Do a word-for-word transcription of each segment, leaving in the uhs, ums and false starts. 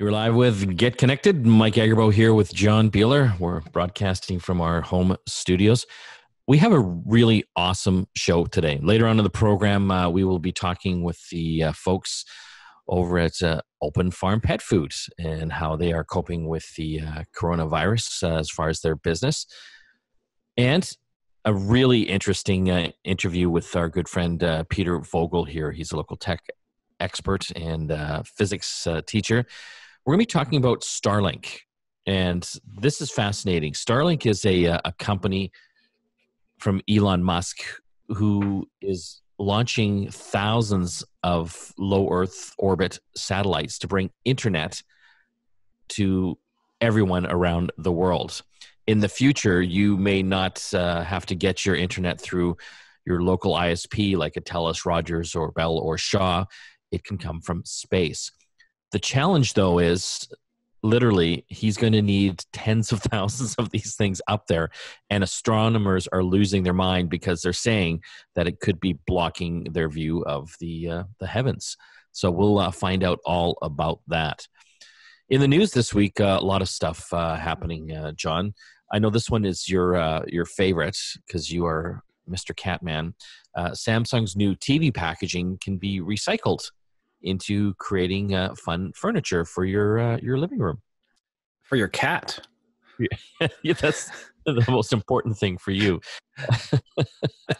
You're live with Get Connected. Mike Agerbo here with John Biehler. We're broadcasting from our home studios. We have a really awesome show today. Later on in the program, uh, we will be talking with the uh, folks over at uh, Open Farm Pet Foods and how they are coping with the uh, coronavirus uh, as far as their business. And a really interesting uh, interview with our good friend uh, Peter Vogel here. He's a local tech expert and uh, physics uh, teacher. We're going to be talking about Starlink, and this is fascinating. Starlink is a, a company from Elon Musk who is launching thousands of low Earth orbit satellites to bring internet to everyone around the world. In the future, you may not uh, have to get your internet through your local I S P like a TELUS, Rogers, or Bell, or Shaw. It can come from space. The challenge, though, is literally he's going to need tens of thousands of these things up there, and astronomers are losing their mind because they're saying that it could be blocking their view of the uh, the heavens. So we'll uh, find out all about that. In the news this week, uh, a lot of stuff uh, happening, uh, John. I know this one is your uh, your favorite because you are Mister Catman. Uh, Samsung's new T V packaging can be recycled into creating uh, fun furniture for your uh, your living room, for your cat. Yeah, yeah, that's the most important thing for you.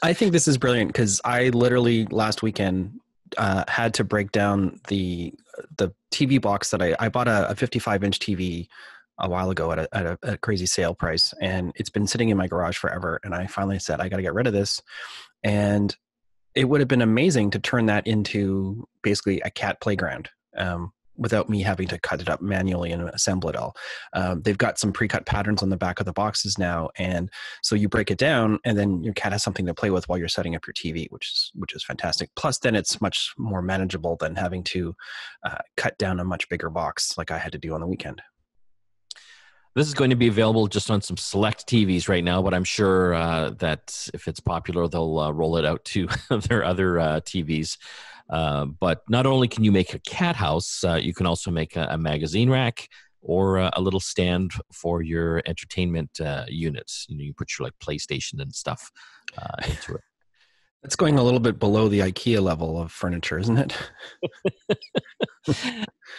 I think this is brilliant because I literally last weekend uh, had to break down the the T V box that I I bought a, a fifty-five inch T V a while ago at a, at a, a crazy sale price, and it's been sitting in my garage forever. And I finally said I got to get rid of this, and it would have been amazing to turn that into basically a cat playground um, without me having to cut it up manually and assemble it all. Um, they've got some pre-cut patterns on the back of the boxes now. And so you break it down and then your cat has something to play with while you're setting up your T V, which is, which is fantastic. Plus then it's much more manageable than having to uh, cut down a much bigger box like I had to do on the weekend. This is going to be available just on some select T Vs right now, but I'm sure uh, that if it's popular, they'll uh, roll it out to their other uh, T Vs. Uh, but not only can you make a cat house, uh, you can also make a, a magazine rack or a, a little stand for your entertainment uh, units. You know, you put your like PlayStation and stuff uh, into it. That's going a little bit below the IKEA level of furniture, isn't it?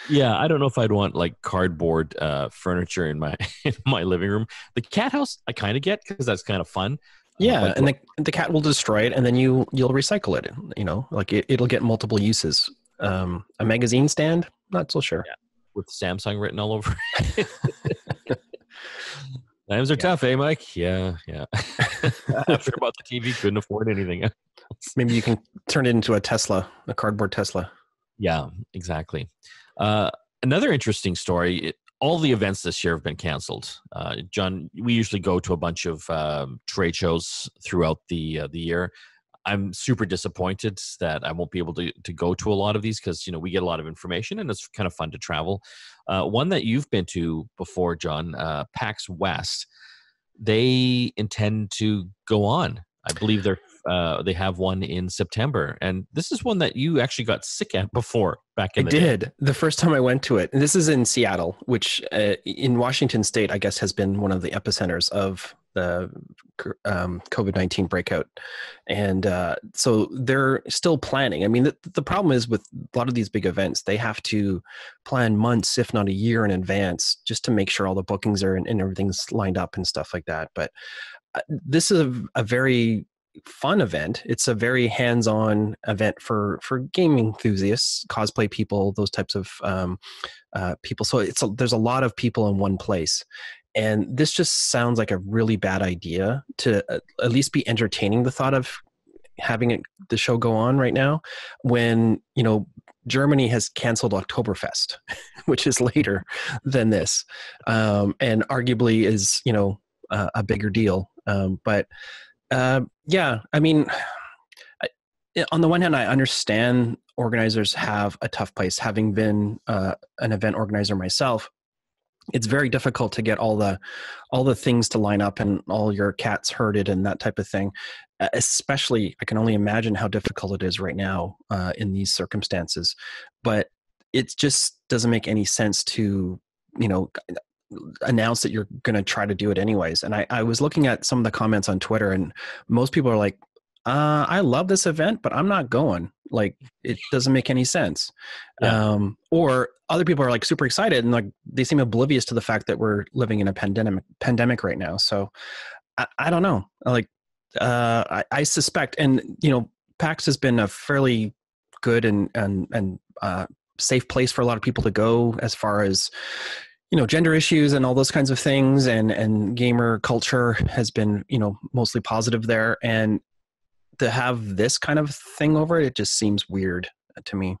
Yeah, I don't know if I'd want like cardboard uh, furniture in my in my living room. The cat house, I kind of get because that's kind of fun. Yeah, uh, like, and the, the cat will destroy it, and then you you'll recycle it. You know, like it, it'll get multiple uses. Um, a magazine stand, not so sure. Yeah, with Samsung written all over it. Times are yeah. tough, eh, Mike? Yeah, yeah. After about the T V, couldn't afford anything else. Maybe you can turn it into a Tesla, a cardboard Tesla. Yeah, exactly. Uh, another interesting story, it, all the events this year have been canceled. Uh, John, we usually go to a bunch of um, trade shows throughout the uh, the year. I'm super disappointed that I won't be able to, to go to a lot of these because, you know, we get a lot of information and it's kind of fun to travel. Uh, one that you've been to before, John, uh, PAX West, they intend to go on. I believe they're, uh, they have one in September. And this is one that you actually got sick at before back in the day. I did. The first time I went to it. And this is in Seattle, which uh, in Washington State, I guess, has been one of the epicenters of the um, COVID nineteen breakout. And uh, so they're still planning. I mean, the, the problem is with a lot of these big events, they have to plan months, if not a year in advance, just to make sure all the bookings are in and everything's lined up and stuff like that. But uh, this is a, a very fun event. It's a very hands-on event for, for gaming enthusiasts, cosplay people, those types of um, uh, people. So it's a, there's a lot of people in one place. And this just sounds like a really bad idea to at least be entertaining the thought of having it, the show go on right now when, you know, Germany has canceled Oktoberfest, which is later than this, um, and arguably is, you know, uh, a bigger deal. Um, but uh, yeah, I mean, I, on the one hand, I understand organizers have a tough place, having been uh, an event organizer myself. It's very difficult to get all the all the things to line up and all your cats herded and that type of thing. Especially, I can only imagine how difficult it is right now uh, in these circumstances. But it just doesn't make any sense to, you know, announce that you're going to try to do it anyways. And I, I was looking at some of the comments on Twitter, and most people are like, uh, I love this event, but I'm not going. Like, it doesn't make any sense. Yeah. Um, or other people are like super excited, and like they seem oblivious to the fact that we're living in a pandemic pandemic right now. So I, I don't know. Like, uh, I, I suspect, and you know, PAX has been a fairly good and, and, and, uh, safe place for a lot of people to go as far as, you know, gender issues and all those kinds of things. And, and gamer culture has been, you know, mostly positive there. And to have this kind of thing over it, it just seems weird to me.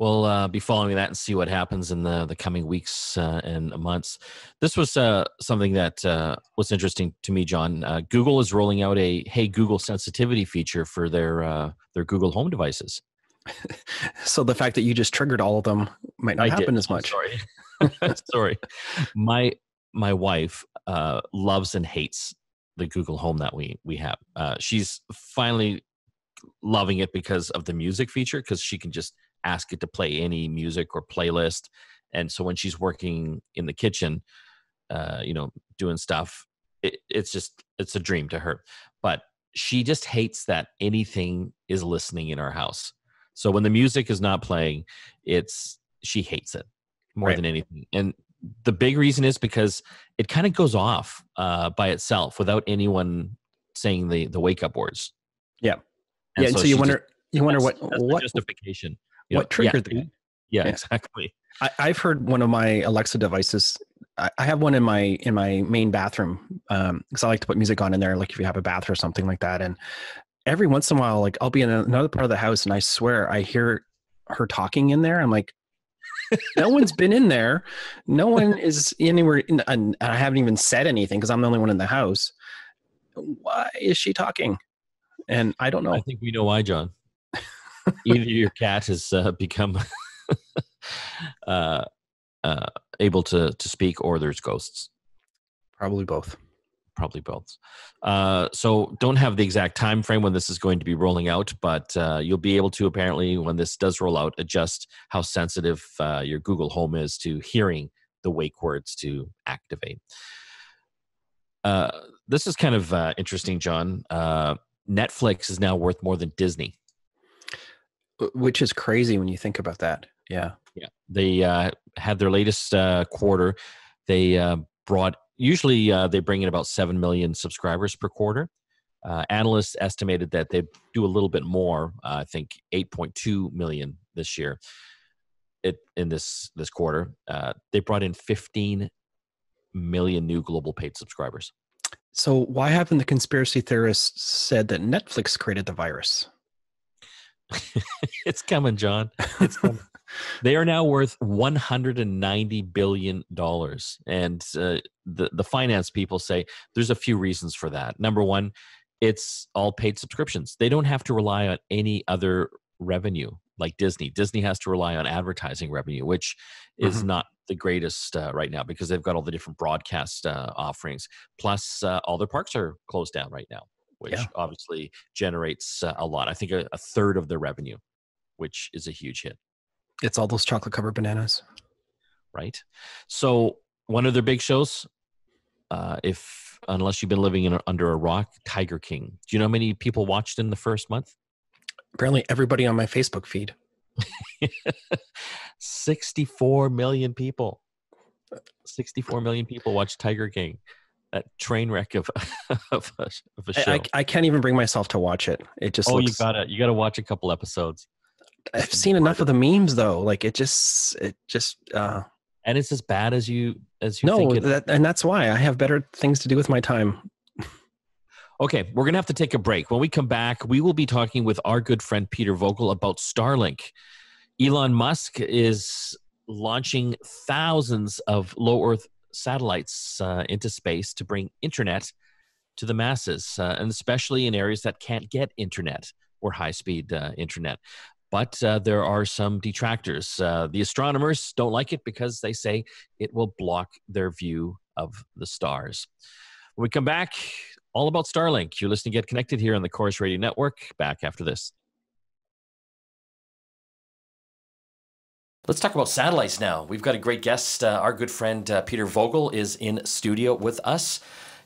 We'll uh, be following that and see what happens in the, the coming weeks uh, and months. This was uh, something that uh, was interesting to me, John. Uh, Google is rolling out a Hey Google sensitivity feature for their uh, their Google Home devices. So the fact that you just triggered all of them might not I happen did. as much. I'm sorry. Sorry. My my wife uh, loves and hates the Google Home that we we have. Uh, she's finally loving it because of the music feature, because she can just ask it to play any music or playlist. And so when she's working in the kitchen, uh, you know, doing stuff, it, it's just, it's a dream to her. But she just hates that anything is listening in our house. So when the music is not playing, it's, she hates it more right. than anything. And the big reason is because it kind of goes off uh, by itself without anyone saying the, the wake up words. Yeah. And yeah. So, so you wonder, just, you wonder what, what justification. You know, what triggered yeah, that? Yeah, yeah, exactly. I, I've heard one of my Alexa devices. I, I have one in my in my main bathroom because um, I like to put music on in there, like if you have a bath or something like that. And every once in a while, like I'll be in another part of the house, and I swear I hear her talking in there. I'm like, no one's been in there, no one is anywhere, in, and I haven't even said anything because I'm the only one in the house. Why is she talking? And I don't know. I think we know why, John. Either your cat has uh, become uh, uh, able to, to speak, or there's ghosts. Probably both. Probably both. Uh, so don't have the exact time frame when this is going to be rolling out, but uh, you'll be able to apparently, when this does roll out, adjust how sensitive uh, your Google Home is to hearing the wake words to activate. Uh, this is kind of uh, interesting, John. Uh, Netflix is now worth more than Disney. Which is crazy when you think about that. Yeah. Yeah. They uh, had their latest uh, quarter. They uh, brought, usually uh, they bring in about seven million subscribers per quarter. Uh, analysts estimated that they do a little bit more. Uh, I think eight point two million this year it, in this, this quarter. Uh, they brought in fifteen million new global paid subscribers. So why haven't the conspiracy theorists said that Netflix created the virus? It's coming, John. It's coming. They are now worth one hundred ninety billion dollars. And uh, the, the finance people say there's a few reasons for that. Number one, it's all paid subscriptions. They don't have to rely on any other revenue like Disney. Disney has to rely on advertising revenue, which is mm-hmm. not the greatest uh, right now because they've got all the different broadcast uh, offerings. Plus, uh, all their parks are closed down right now, which yeah. obviously generates uh, a lot. I think a, a third of their revenue, which is a huge hit. It's all those chocolate covered bananas. Right. So one of their big shows, uh, if unless you've been living in a, under a rock, Tiger King. Do you know how many people watched in the first month? Apparently everybody on my Facebook feed. sixty-four million people. sixty-four million people watched Tiger King. That train wreck of, of, a, of a show. I, I can't even bring myself to watch it. It just oh, looks... you gotta you gotta watch a couple episodes. I've seen enough of the memes though. Like it just it just uh, and it's as bad as you as you no, think it. That, and that's why I have better things to do with my time. Okay, we're gonna have to take a break. When we come back, we will be talking with our good friend Peter Vogel about Starlink. Elon Musk is launching thousands of low Earth satellites uh, into space to bring internet to the masses, uh, and especially in areas that can't get internet or high-speed uh, internet. But uh, there are some detractors. Uh, the astronomers don't like it because they say it will block their view of the stars. When we come back, all about Starlink. You're listening to Get Connected here on the Chorus Radio Network. Back after this. Let's talk about satellites now. We've got a great guest. Uh, our good friend uh, Peter Vogel is in studio with us,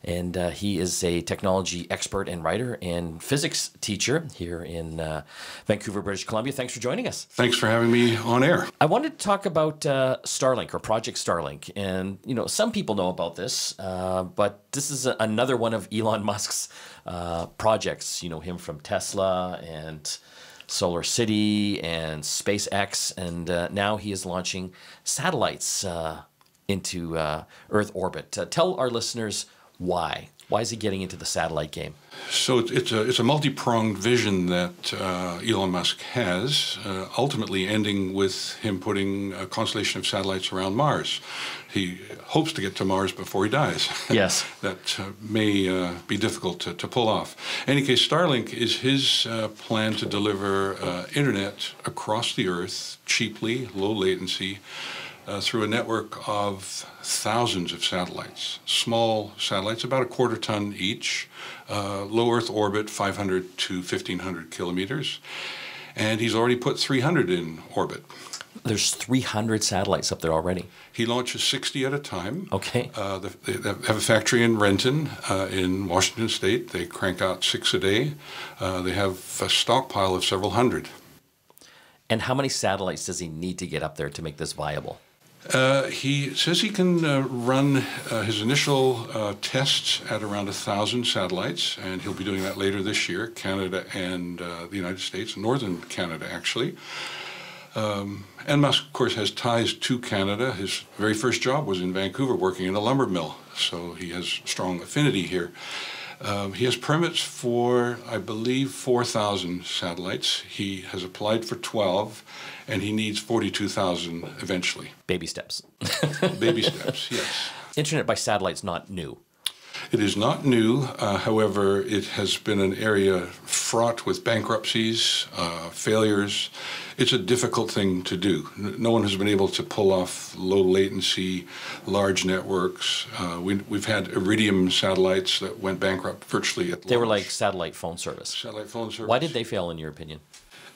and uh, he is a technology expert and writer and physics teacher here in uh, Vancouver, British Columbia. Thanks for joining us. Thanks for having me on air. I wanted to talk about uh, Starlink, or Project Starlink, and you know, some people know about this, uh, but this is a, another one of Elon Musk's uh, projects. You know him from Tesla and Solar City and SpaceX, and uh, now he is launching satellites uh, into uh, Earth orbit. Uh, tell our listeners why. Why is he getting into the satellite game? So it's a, it's a multi-pronged vision that uh, Elon Musk has, uh, ultimately ending with him putting a constellation of satellites around Mars. He hopes to get to Mars before he dies. Yes. That uh, may uh, be difficult to, to pull off. In any case, Starlink is his uh, plan to deliver uh, internet across the Earth cheaply, low latency, Uh, through a network of thousands of satellites, small satellites, about a quarter ton each, uh, low Earth orbit, five hundred to fifteen hundred kilometers. And he's already put three hundred in orbit. There's three hundred satellites up there already. He launches sixty at a time. Okay. Uh, they have a factory in Renton uh, in Washington State. They crank out six a day. Uh, they have a stockpile of several hundred. And how many satellites does he need to get up there to make this viable? Uh, he says he can uh, run uh, his initial uh, tests at around one thousand satellites, and he'll be doing that later this year, Canada and uh, the United States, northern Canada, actually. Um, and Musk, of course, has ties to Canada. His very first job was in Vancouver working in a lumber mill, so he has strong affinity here. Um, he has permits for, I believe, four thousand satellites. He has applied for twelve, and he needs forty-two thousand eventually. Baby steps. Baby steps, yes. Internet by satellite's not new. It is not new. Uh, however, it has been an area fraught with bankruptcies, uh, failures. It's a difficult thing to do. No one has been able to pull off low latency, large networks. Uh, we, we've had Iridium satellites that went bankrupt virtually at launch. They were like satellite phone service. Satellite phone service. Why did they fail, in your opinion?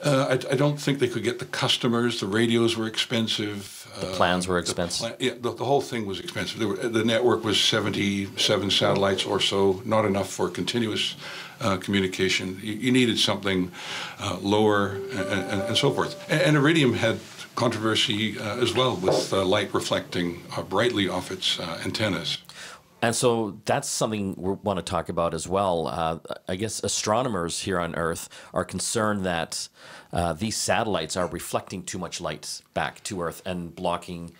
Uh, I, I don't think they could get the customers. The radios were expensive. The plans were expensive. Uh, the, plan, yeah, the, the whole thing was expensive. There were, the network was seventy-seven satellites or so, not enough for continuous uh, communication. You, you needed something uh, lower and, and, and so forth. And, and Iridium had controversy uh, as well with uh, light reflecting uh, brightly off its uh, antennas. And so that's something we want to talk about as well. Uh, I guess astronomers here on Earth are concerned that uh, these satellites are reflecting too much light back to Earth and blocking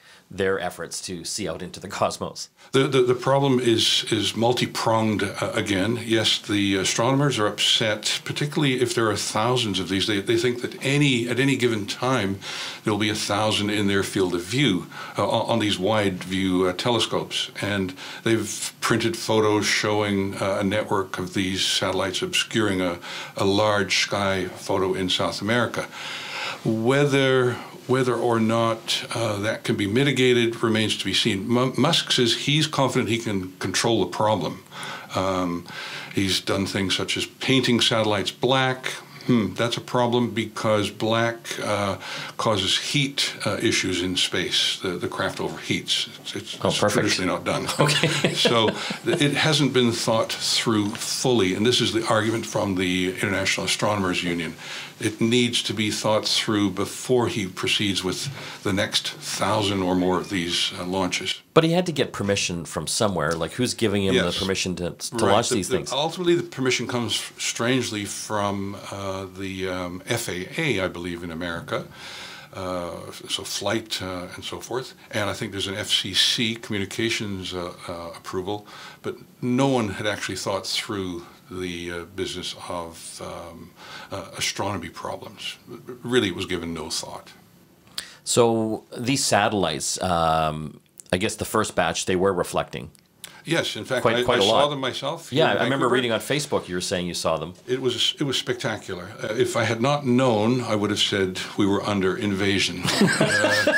their efforts to see out into the cosmos. The, the, the problem is, is multi-pronged uh, again. Yes, the astronomers are upset, particularly if there are thousands of these. They, they think that any at any given time, there'll be a thousand in their field of view uh, on these wide view uh, telescopes. And they've printed photos showing uh, a network of these satellites obscuring a, a large sky photo in South America. Whether Whether or not uh, that can be mitigated remains to be seen. M Musk says he's confident he can control the problem. Um, he's done things such as painting satellites black. Hmm, that's a problem because black uh, causes heat uh, issues in space. The, the craft overheats. It's, it's, oh, it's traditionally not done. Okay. So it hasn't been thought through fully, and this is the argument from the International Astronomers Union. It needs to be thought through before he proceeds with the next thousand or more of these uh, launches. But he had to get permission from somewhere. Like, who's giving him yes. the permission to, to right. launch the, these the, things? Ultimately, the permission comes strangely from uh, the um, F A A, I believe, in America. Uh, so flight uh, and so forth. And I think there's an F C C communications uh, uh, approval. But no one had actually thought through the uh, business of um, uh, astronomy problems. Really, it was given no thought. So these satellites, um, I guess the first batch, they were reflecting. Yes, in fact, quite, I, quite I saw them myself. Yeah, I remember reading on Facebook you were saying you saw them. It was it was spectacular. Uh, if I had not known, I would have said we were under invasion. uh,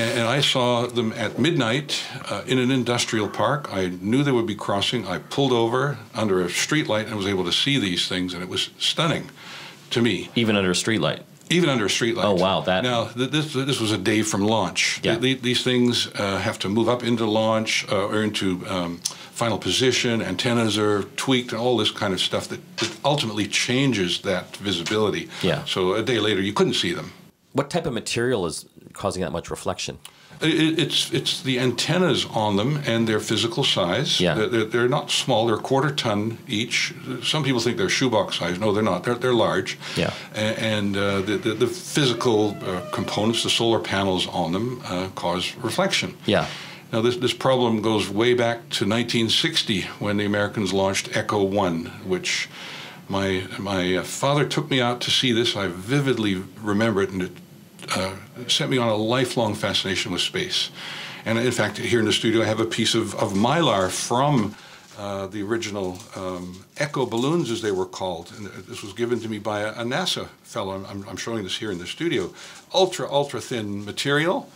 and, and I saw them at midnight uh, in an industrial park. I knew they would be crossing. I pulled over under a streetlight and was able to see these things, and it was stunning to me. Even under a streetlight? Even under a streetlight. Oh, wow. That. Now, th this, this was a day from launch. Yeah. Th these things uh, have to move up into launch uh, or into um, final position. Antennas are tweaked and all this kind of stuff that, that ultimately changes that visibility. Yeah. So a day later, you couldn't see them. What type of material is causing that much reflection? It, it's, it's the antennas on them and their physical size. Yeah. They're, they're not small. They're a quarter ton each. Some people think they're shoebox size. No, they're not. They're, they're large. Yeah. And, and uh, the, the, the physical uh, components, the solar panels on them, uh, cause reflection. Yeah. Now, this, this problem goes way back to nineteen sixty when the Americans launched Echo one, which my, my father took me out to see this. I vividly remember it, and it Uh, sent me on a lifelong fascination with space. And in fact, here in the studio, I have a piece of, of mylar from uh, the original um, Echo balloons, as they were called. And this was given to me by a, a NASA fellow. I'm, I'm showing this here in the studio. Ultra, ultra thin material.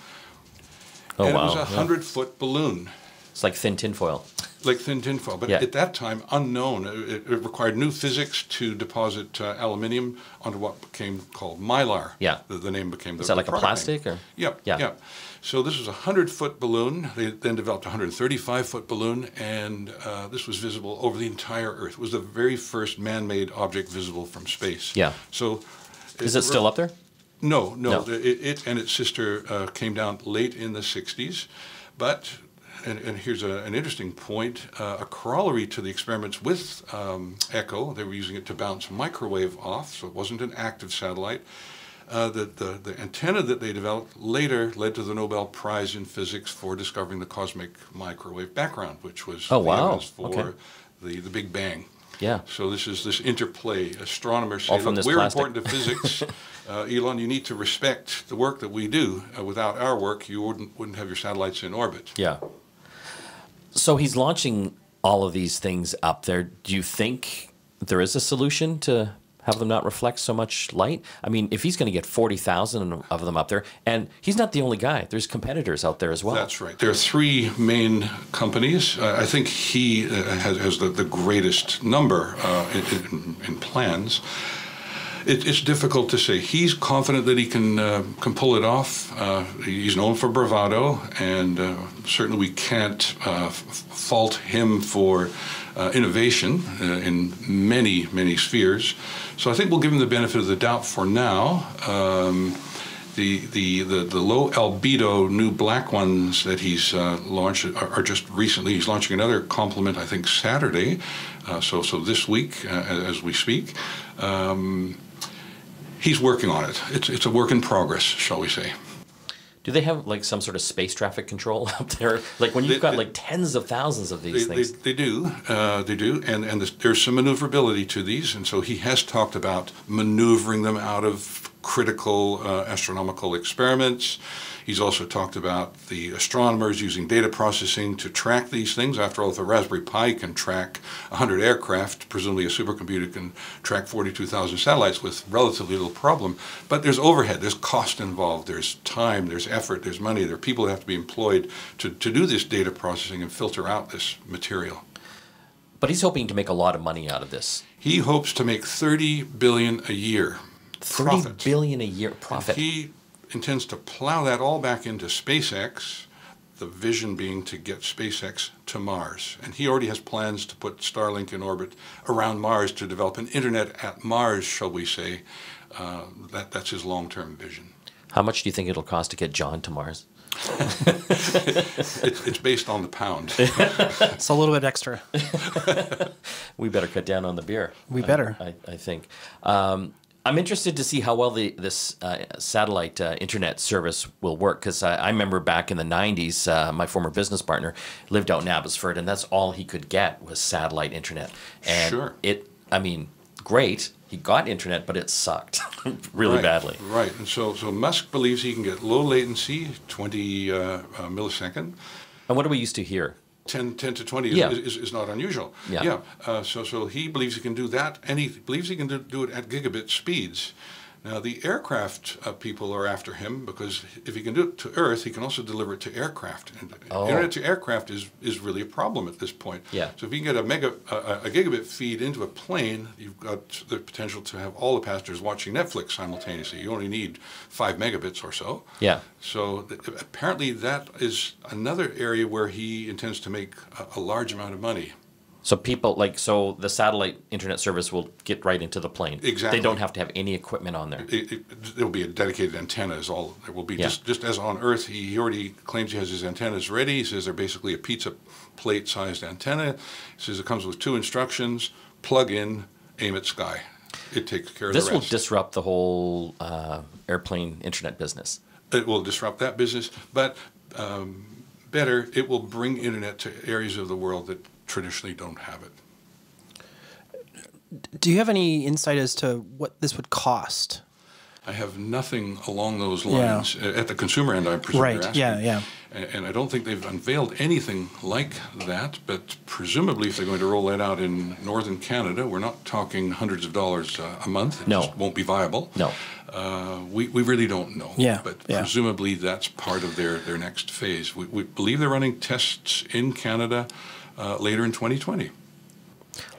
Oh, and wow. It was a hundred-foot yeah. balloon. It's like thin tinfoil. Like thin tinfoil, but yeah. at that time, unknown. It, it required new physics to deposit uh, aluminium onto what became called mylar. Yeah. The, the name became the Is that the like a plastic? Or? Yep, yeah. yep. So this was a hundred-foot balloon. They then developed a hundred thirty-five-foot balloon, and uh, this was visible over the entire Earth. It was the very first man-made object visible from space. Yeah. So, Is it, it still up there? No, no. no. It, it and its sister uh, came down late in the sixties, but... And, and here's a, an interesting point, uh, a corollary to the experiments with um, Echo. They were using it to bounce microwave off, so it wasn't an active satellite. Uh, the, the, the antenna that they developed later led to the Nobel Prize in Physics for discovering the cosmic microwave background, which was oh, wow. for okay. the, the Big Bang. Yeah. So this is this interplay. Astronomers say, look, we're plastic. important to physics. uh, Elon, you need to respect the work that we do. Uh, without our work, you wouldn't, wouldn't have your satellites in orbit. Yeah. So he's launching all of these things up there. Do you think there is a solution to have them not reflect so much light? I mean, if he's going to get forty thousand of them up there, and he's not the only guy. There's competitors out there as well. That's right. There are three main companies. Uh, I think he uh, has, has the, the greatest number uh, in, in plans. It, it's difficult to say. He's confident that he can uh, can pull it off. Uh, he's known for bravado, and uh, certainly we can't uh, fault him for uh, innovation uh, in many, many spheres. So I think we'll give him the benefit of the doubt for now. Um, the, the, the, the low albedo new black ones that he's uh, launched are, are just recently. He's launching another complement, I think, Saturday, uh, so, so this week uh, as we speak. Um, He's working on it. It's, it's a work in progress, shall we say. Do they have like some sort of space traffic control up there? Like when you've they, got they, like tens of thousands of these they, things. They, they do. Uh, they do. And, and this, there's some maneuverability to these. And so he has talked about maneuvering them out of critical uh, astronomical experiments. He's also talked about the astronomers using data processing to track these things. After all, if a Raspberry Pi can track a hundred aircraft, presumably a supercomputer can track forty-two thousand satellites with relatively little problem. But there's overhead, there's cost involved, there's time, there's effort, there's money, there are people that have to be employed to, to do this data processing and filter out this material. But he's hoping to make a lot of money out of this. He hopes to make thirty billion dollars a year. thirty billion dollars a year profit. He intends to plow that all back into SpaceX, the vision being to get SpaceX to Mars. And he already has plans to put Starlink in orbit around Mars to develop an internet at Mars, shall we say. Uh, that, that's his long-term vision. How much do you think it'll cost to get John to Mars? it's, it's based on the pound. It's a little bit extra. We better cut down on the beer. We better. I, I, I think. Um, I'm interested to see how well the, this uh, satellite uh, internet service will work, because I, I remember back in the nineties, uh, my former business partner lived out in Abbotsford, and that's all he could get was satellite internet. And sure. it, I mean, great. He got internet, but it sucked really right, badly. Right. And so, so Musk believes he can get low latency, twenty uh, uh, millisecond. And what are we used to here? ten, ten to twenty yeah. is, is, is not unusual. Yeah. yeah. Uh, so, so he believes he can do that, and he believes he can do, do it at gigabit speeds. Now, the aircraft uh, people are after him because if he can do it to Earth, he can also deliver it to aircraft. And oh. Internet to aircraft is, is really a problem at this point. Yeah. So if you can get a, mega, uh, a gigabit feed into a plane, you've got the potential to have all the passengers watching Netflix simultaneously. You only need five megabits or so. Yeah. So th apparently that is another area where he intends to make a, a large amount of money. So people like so the satellite internet service will get right into the plane. Exactly. They don't have to have any equipment on there. It, it, there'll be a dedicated antenna is all there will be. Yeah. Just just as on Earth, he, he already claims he has his antennas ready. He says they're basically a pizza plate sized antenna. He says it comes with two instructions: plug in, aim at sky. It takes care of the rest. This will disrupt the whole uh, airplane internet business. It will disrupt that business, but um, better, it will bring internet to areas of the world that traditionally don't have it. Do you have any insight as to what this would cost? I have nothing along those lines. Yeah. At the consumer end, I presume. Right. You're asking. Yeah, yeah. And I don't think they've unveiled anything like that, but presumably if they're going to roll that out in northern Canada, we're not talking hundreds of dollars uh, a month. It no. just won't be viable. No. Uh, we, we really don't know. Yeah. But yeah. presumably that's part of their, their next phase. We, we believe they're running tests in Canada uh, later in twenty twenty.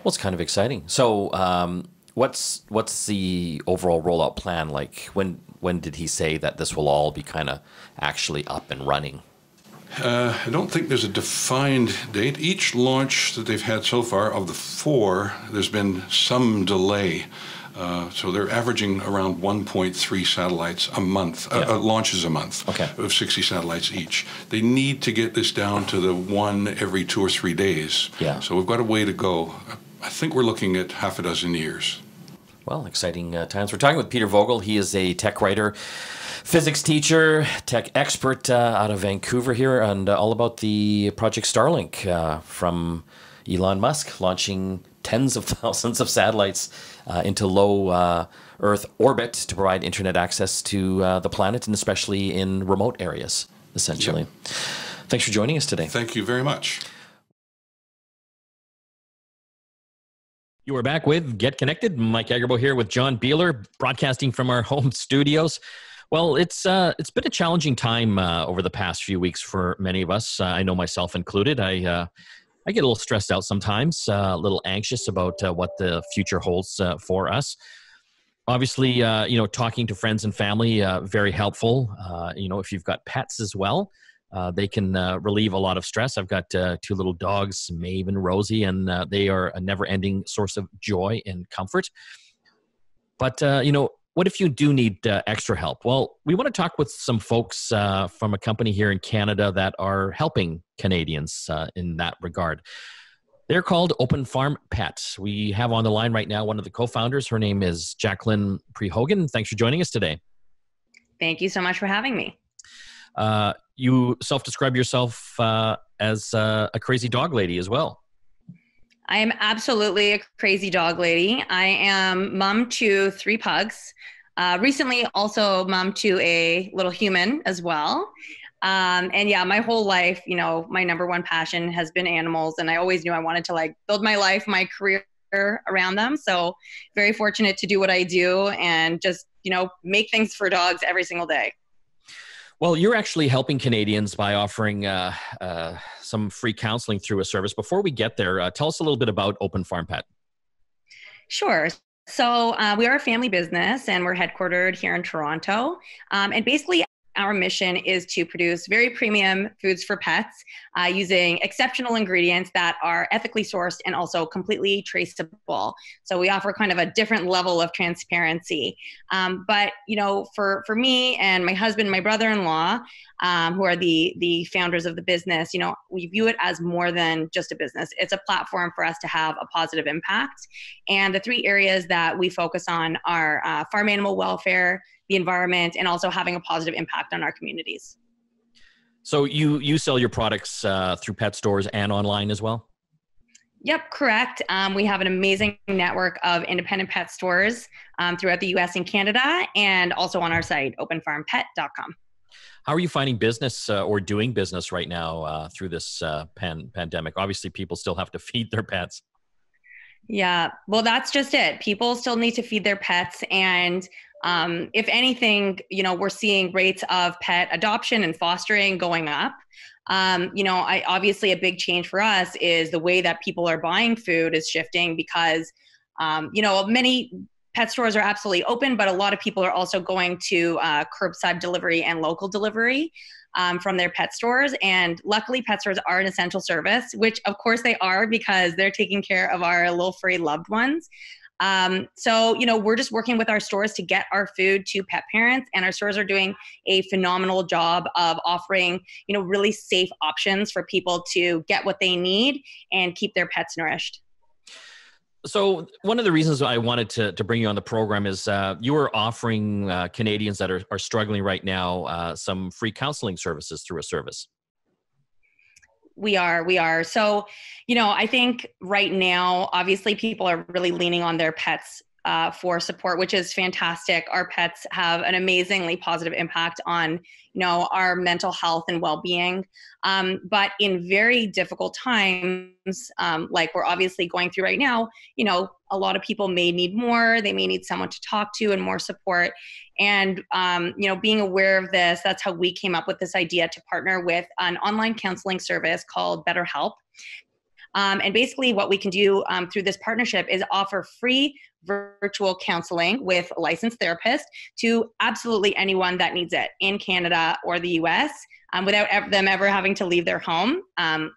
Well, it's kind of exciting. So um, what's, what's the overall rollout plan? Like when, when did he say that this will all be kind of actually up and running? Uh, I don't think there's a defined date. Each launch that they've had so far, of the four, there's been some delay. Uh, so they're averaging around one point three satellites a month, yeah. uh, uh, launches a month, okay. of sixty satellites each. They need to get this down to the one every two or three days. Yeah. So we've got a way to go. I think we're looking at half a dozen years. Well, exciting uh, times. We're talking with Peter Vogel. He is a tech writer, physics teacher, tech expert uh, out of Vancouver here, and uh, all about the Project Starlink uh, from Elon Musk, launching tens of thousands of satellites uh, into low uh, Earth orbit to provide internet access to uh, the planet, and especially in remote areas, essentially. Yep. Thanks for joining us today. Thank you very much. You are back with Get Connected. Mike Agerbo here with John Biehler, broadcasting from our home studios. Well, it's uh, it's been a challenging time uh, over the past few weeks for many of us. Uh, I know myself included. I uh, I get a little stressed out sometimes, uh, a little anxious about uh, what the future holds uh, for us. Obviously, uh, you know, talking to friends and family uh, very helpful. Uh, you know, if you've got pets as well, uh, they can uh, relieve a lot of stress. I've got uh, two little dogs, Maeve and Rosie, and uh, they are a never-ending source of joy and comfort. But, uh, you know, what if you do need uh, extra help? Well, we want to talk with some folks uh, from a company here in Canada that are helping Canadians uh, in that regard. They're called Open Farm Pet. We have on the line right now one of the co-founders. Her name is Jacqueline Prehorgan. Thanks for joining us today. Thank you so much for having me. Uh, you self-describe yourself uh, as uh, a crazy dog lady as well. I am absolutely a crazy dog lady. I am mom to three pugs. Uh, recently, also mom to a little human as well. Um, and yeah, my whole life, you know, my number one passion has been animals. And I always knew I wanted to like build my life, my career around them. So very fortunate to do what I do and just, you know, make things for dogs every single day. Well, you're actually helping Canadians by offering uh, uh, some free counseling through a service. Before we get there, uh, tell us a little bit about Open Farm Pet. Sure. So uh, we are a family business and we're headquartered here in Toronto. Um, and basically our mission is to produce very premium foods for pets uh, using exceptional ingredients that are ethically sourced and also completely traceable. So we offer kind of a different level of transparency. Um, but, you know, for, for me and my husband, my brother-in-law, um, who are the, the founders of the business, you know, we view it as more than just a business. It's a platform for us to have a positive impact. And the three areas that we focus on are uh, farm animal welfare, the environment, and also having a positive impact on our communities. So you, you sell your products uh, through pet stores and online as well? Yep, correct. Um, we have an amazing network of independent pet stores um, throughout the U S and Canada, and also on our site, open farm pet dot com. How are you finding business uh, or doing business right now uh, through this uh, pan pandemic? Obviously, people still have to feed their pets. Yeah, well, that's just it. People still need to feed their pets, and Um, if anything, you know, we're seeing rates of pet adoption and fostering going up. Um, you know, I, obviously a big change for us is the way that people are buying food is shifting because, um, you know, many pet stores are absolutely open, but a lot of people are also going to uh, curbside delivery and local delivery um, from their pet stores. And luckily pet stores are an essential service, which of course they are because they're taking care of our little furry loved ones. Um, so, you know, we're just working with our stores to get our food to pet parents, and our stores are doing a phenomenal job of offering, you know, really safe options for people to get what they need and keep their pets nourished. So one of the reasons I wanted to, to bring you on the program is uh, you are offering uh, Canadians that are, are struggling right now uh, some free counseling services through a service. We are, we are. So, you know, I think right now, obviously people are really leaning on their pets uh, for support, which is fantastic. Our pets have an amazingly positive impact on, you know, our mental health and well-being. Um, but in very difficult times, um, like we're obviously going through right now, you know, a lot of people may need more, they may need someone to talk to and more support. And, um, you know, being aware of this, that's how we came up with this idea to partner with an online counseling service called BetterHelp. Um, and basically what we can do um, through this partnership is offer free virtual counseling with a licensed therapist to absolutely anyone that needs it in Canada or the U S um, without ever, them ever having to leave their home. Um,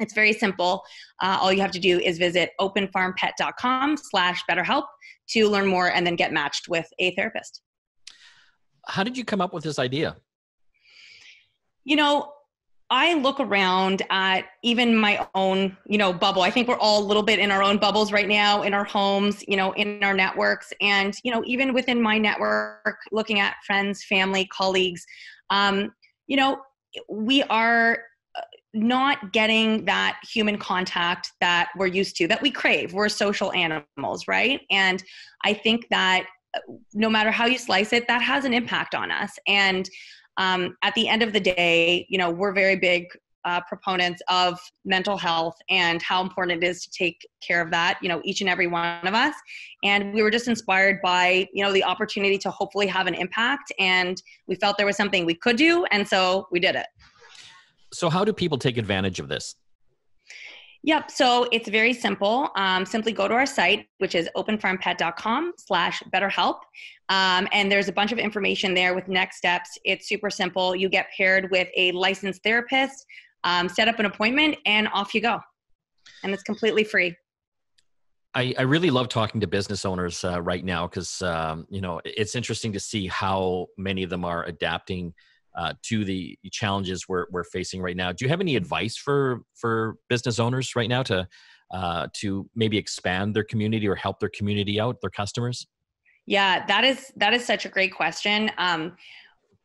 It's very simple. Uh, all you have to do is visit open farm pet dot com slash better help to learn more and then get matched with a therapist. How did you come up with this idea? You know, I look around at even my own, you know, bubble. I think we're all a little bit in our own bubbles right now, in our homes, you know, in our networks. And, you know, even within my network, looking at friends, family, colleagues, um, you know, we are not getting that human contact that we're used to, that we crave. We're social animals, right? And I think that no matter how you slice it, that has an impact on us. And um, at the end of the day, you know, we're very big uh, proponents of mental health and how important it is to take care of that, you know, each and every one of us. And we were just inspired by, you know, the opportunity to hopefully have an impact. And we felt there was something we could do. And so we did it. So how do people take advantage of this? Yep. So it's very simple. Um, simply go to our site, which is open farm pet dot com slash better help. Um, and there's a bunch of information there with next steps. It's super simple. You get paired with a licensed therapist, um, set up an appointment, and off you go. And it's completely free. I, I really love talking to business owners uh, right now because, um, you know, it's interesting to see how many of them are adapting Uh, to the challenges we're we're facing right now. Do you have any advice for for business owners right now to uh, to maybe expand their community or help their community out, their customers? Yeah, that is that is such a great question. Um,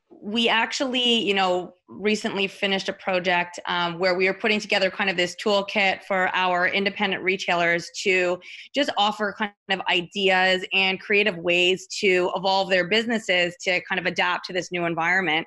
we actually, you know, recently finished a project um, where we were putting together kind of this toolkit for our independent retailers to just offer kind of ideas and creative ways to evolve their businesses to kind of adapt to this new environment.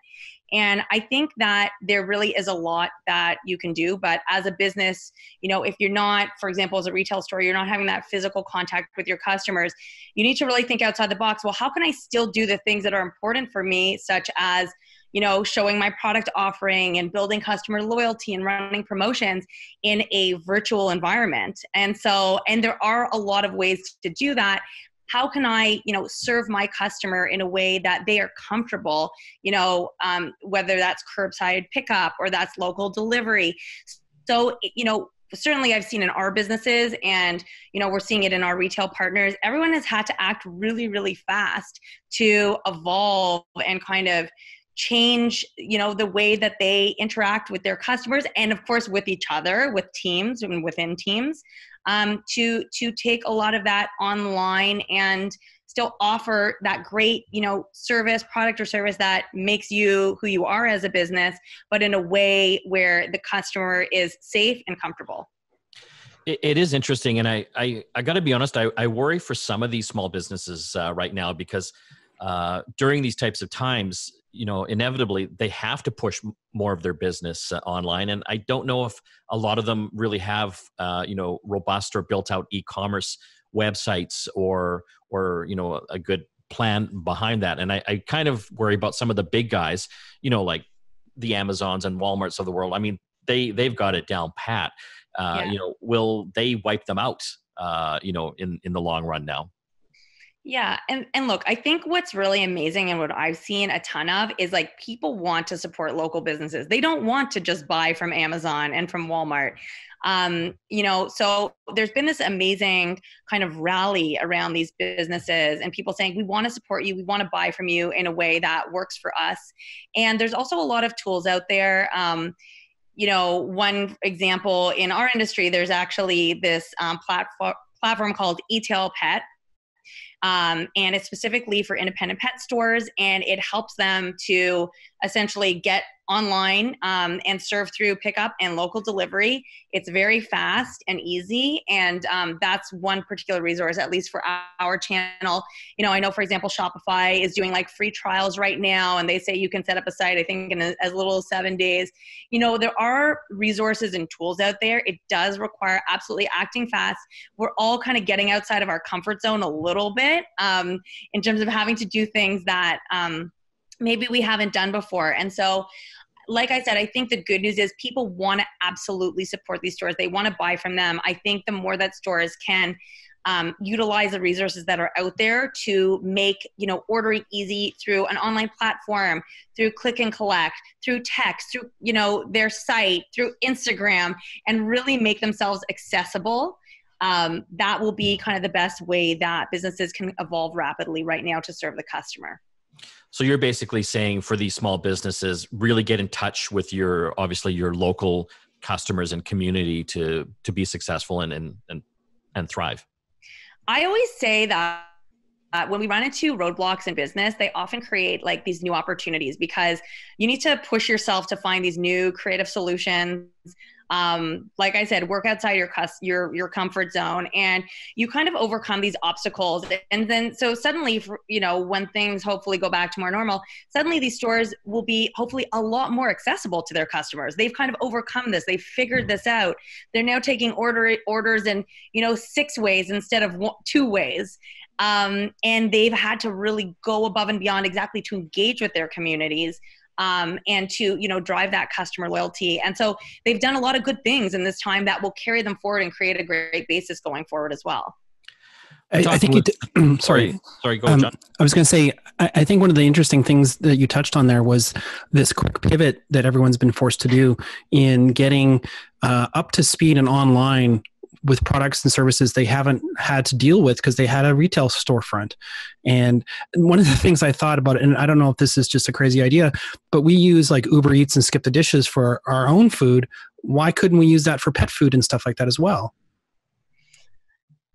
And I think that there really is a lot that you can do, but as a business, you know, if you're not, for example, as a retail store, you're not having that physical contact with your customers, you need to really think outside the box. Well, how can I still do the things that are important for me, such as, you know, showing my product offering and building customer loyalty and running promotions in a virtual environment? And so, and there are a lot of ways to do that. How can I, you know, serve my customer in a way that they are comfortable, you know, um, whether that's curbside pickup or that's local delivery. So, you know, certainly I've seen in our businesses and, you know, we're seeing it in our retail partners, everyone has had to act really, really fast to evolve and kind of change, you know, the way that they interact with their customers and of course with each other, with teams and within teams, um, to to take a lot of that online and still offer that great, you know, service, product or service that makes you who you are as a business, but in a way where the customer is safe and comfortable. It, it is interesting. And I, I, I gotta be honest, I, I worry for some of these small businesses uh, right now, because uh, during these types of times, you know, inevitably they have to push more of their business uh, online. And I don't know if a lot of them really have, uh, you know, robust or built out e-commerce websites or, or, you know, a good plan behind that. And I, I kind of worry about some of the big guys, you know, like the Amazons and Walmarts of the world. I mean, they, they've got it down pat. Uh, yeah. You know, will they wipe them out, uh, you know, in, in the long run now? Yeah. And, and look, I think what's really amazing and what I've seen a ton of is like people want to support local businesses. They don't want to just buy from Amazon and from Walmart. Um, you know, so there's been this amazing kind of rally around these businesses and people saying, we want to support you. We want to buy from you in a way that works for us. And there's also a lot of tools out there. Um, you know, one example in our industry, there's actually this um, platform, platform called E-tail Pet. Um, and it's specifically for independent pet stores, and it helps them to essentially get online um, and serve through pickup and local delivery. It's very fast and easy, and um, that's one particular resource, at least for our channel. You know, I know, for example, Shopify is doing like free trials right now, and they say you can set up a site, I think, in as little as seven days. You know, there are resources and tools out there. It does require absolutely acting fast. We're all kind of getting outside of our comfort zone a little bit um, in terms of having to do things that um, maybe we haven't done before. And so, like I said, I think the good news is people want to absolutely support these stores. They want to buy from them. I think the more that stores can um, utilize the resources that are out there to make, you know, ordering easy through an online platform, through click and collect, through text, through, you know, their site, through Instagram, and really make themselves accessible. Um, that will be kind of the best way that businesses can evolve rapidly right now to serve the customer. So you're basically saying for these small businesses, really get in touch with your, obviously your local customers and community to, to be successful and, and, and, and thrive. I always say that uh, when we run into roadblocks in business, they often create like these new opportunities, because you need to push yourself to find these new creative solutions. Um, like I said, work outside your, your, your comfort zone, and you kind of overcome these obstacles. And then, so suddenly, you know, when things hopefully go back to more normal, suddenly these stores will be hopefully a lot more accessible to their customers. They've kind of overcome this. They've figured this out. They're now taking order orders in, you know, six ways instead of one, two ways. Um, and they've had to really go above and beyond exactly to engage with their communities. Um, and to, you know, drive that customer loyalty. And so they've done a lot of good things in this time that will carry them forward and create a great basis going forward as well. I, I think with, you did, sorry, sorry, go um, John. I was going to say, I, I think one of the interesting things that you touched on there was this quick pivot that everyone's been forced to do in getting uh, up to speed and online with products and services they haven't had to deal with because they had a retail storefront. And one of the things I thought about it, and I don't know if this is just a crazy idea, but we use like Uber Eats and Skip the Dishes for our own food. Why couldn't we use that for pet food and stuff like that as well?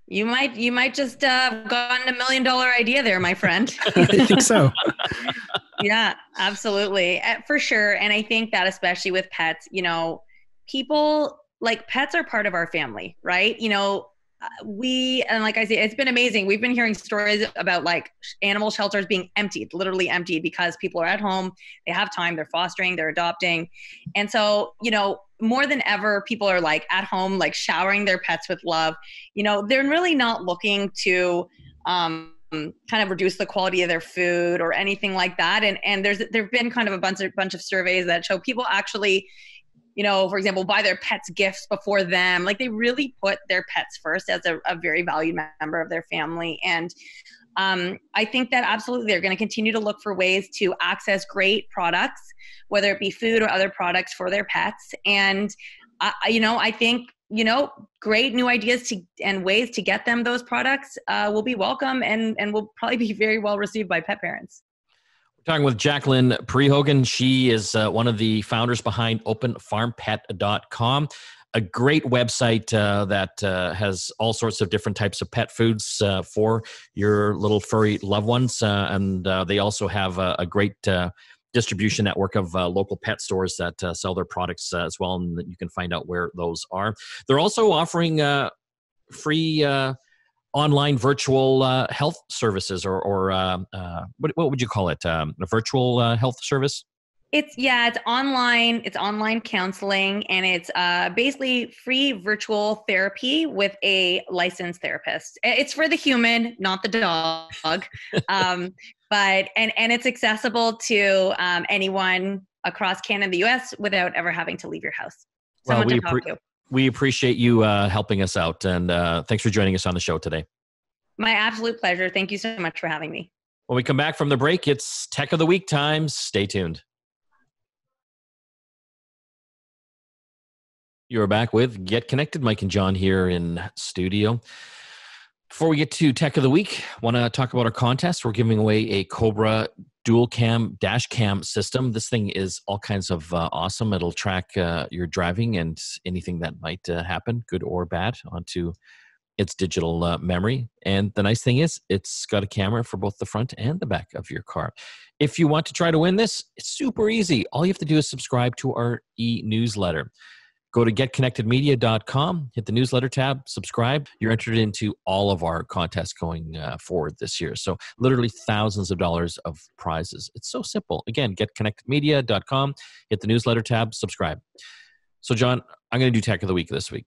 You might, you might just have uh, gotten a million dollar idea there, my friend. I think so. Yeah, absolutely. For sure. And I think that especially with pets, you know, people, like pets are part of our family, right? You know, we, and like I say, it's been amazing. We've been hearing stories about like animal shelters being emptied, literally empty, because people are at home, they have time, they're fostering, they're adopting. And so, you know, more than ever, people are like at home, like showering their pets with love. You know, they're really not looking to, um, kind of reduce the quality of their food or anything like that. And, and there's, there've been kind of a bunch of, bunch of surveys that show people actually, you know, for example, buy their pets gifts before them. Like they really put their pets first as a, a very valued member of their family. And um, I think that absolutely they're going to continue to look for ways to access great products, whether it be food or other products for their pets. And, uh, you know, I think, you know, great new ideas to, and ways to get them those products uh, will be welcome and, and will probably be very well received by pet parents. Talking with Jacqueline Prehorgan. She is uh, one of the founders behind open farm pet dot com, a great website uh, that uh, has all sorts of different types of pet foods uh, for your little furry loved ones. Uh, and uh, they also have a, a great uh, distribution network of uh, local pet stores that uh, sell their products uh, as well. And you can find out where those are. They're also offering uh, free uh, online virtual uh, health services, or, or uh, uh, what, what would you call it? Um, a virtual uh, health service? It's, yeah, it's online, it's online counseling, and it's uh, basically free virtual therapy with a licensed therapist. It's for the human, not the dog, um, but, and, and it's accessible to um, anyone across Canada and the U S without ever having to leave your house. Someone well, we, to talk appre- to. we appreciate you uh, helping us out, and uh, thanks for joining us on the show today. My absolute pleasure. Thank you so much for having me. When we come back from the break, it's Tech of the Week time. Stay tuned. You're back with Get Connected. Mike and John here in studio. Before we get to Tech of the Week, I want to talk about our contest. We're giving away a Cobra dual cam dash cam system. This thing is all kinds of uh, awesome. It'll track uh, your driving and anything that might uh, happen, good or bad, onto its digital uh, memory. And the nice thing is it's got a camera for both the front and the back of your car. If you want to try to win this, it's super easy. All you have to do is subscribe to our e-newsletter. Go to get connected media dot com, hit the newsletter tab, subscribe. You're entered into all of our contests going uh, forward this year. So literally thousands of dollars of prizes. It's so simple. Again, get connected media dot com, hit the newsletter tab, subscribe. So John, I'm going to do Tech of the Week this week.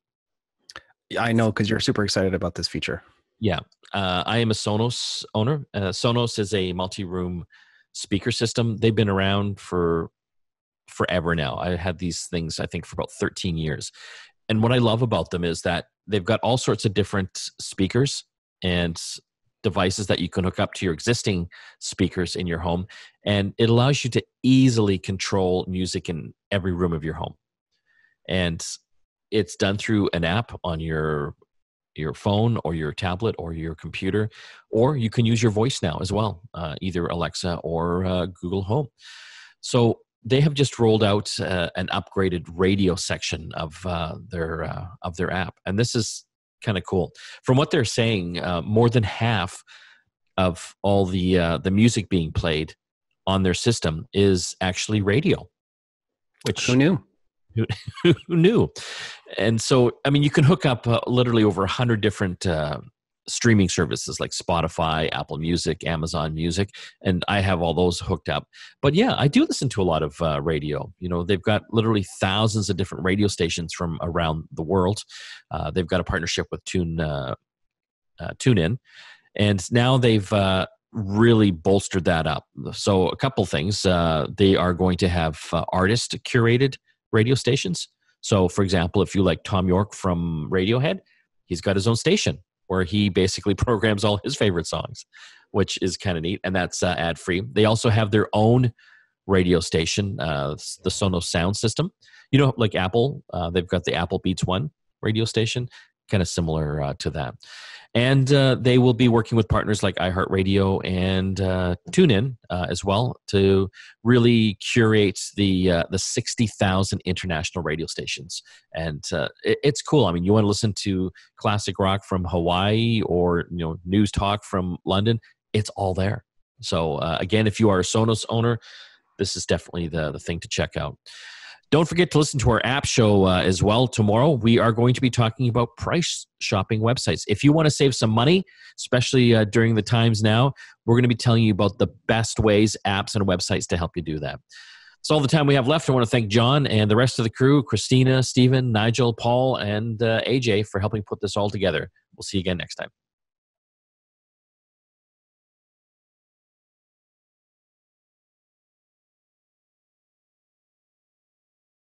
I know, because you're super excited about this feature. Yeah. Uh, I am a Sonos owner. Uh, Sonos is a multi-room speaker system. They've been around for forever now. I had these things, I think, for about thirteen years. And what I love about them is that they've got all sorts of different speakers and devices that you can hook up to your existing speakers in your home. And it allows you to easily control music in every room of your home. And it's done through an app on your your phone or your tablet or your computer, or you can use your voice now as well, uh, either Alexa or uh, Google Home. So they have just rolled out uh, an upgraded radio section of uh, their uh, of their app, and this is kind of cool. From what they're saying, uh, more than half of all the uh, the music being played on their system is actually radio. Which who knew? Who, who knew? And so, I mean, you can hook up uh, literally over a hundred different Uh, streaming services like Spotify, Apple Music, Amazon Music, and I have all those hooked up. But yeah, I do listen to a lot of uh, radio. You know, they've got literally thousands of different radio stations from around the world. Uh, they've got a partnership with Tune uh, uh, TuneIn, and now they've uh, really bolstered that up. So a couple things. Uh, they are going to have uh, artist-curated radio stations. So for example, if you like Tom York from Radiohead, he's got his own station where he basically programs all his favorite songs, which is kind of neat, and that's uh, ad-free. They also have their own radio station, uh, the Sonos sound system. You know, like Apple, uh, they've got the Apple Beats One radio station, kind of similar uh, to that. And uh, they will be working with partners like iHeartRadio and uh, TuneIn uh, as well to really curate the uh, the sixty thousand international radio stations. And uh, it, it's cool. I mean, you want to listen to classic rock from Hawaii or, you know, news talk from London, it's all there. So uh, again, if you are a Sonos owner, this is definitely the the thing to check out. Don't forget to listen to our app show uh, as well. Tomorrow, we are going to be talking about price shopping websites. If you want to save some money, especially uh, during the times now, we're going to be telling you about the best ways, apps, and websites to help you do that. That's all the time we have left. I want to thank John and the rest of the crew, Christina, Stephen, Nigel, Paul, and uh, A J for helping put this all together. We'll see you again next time.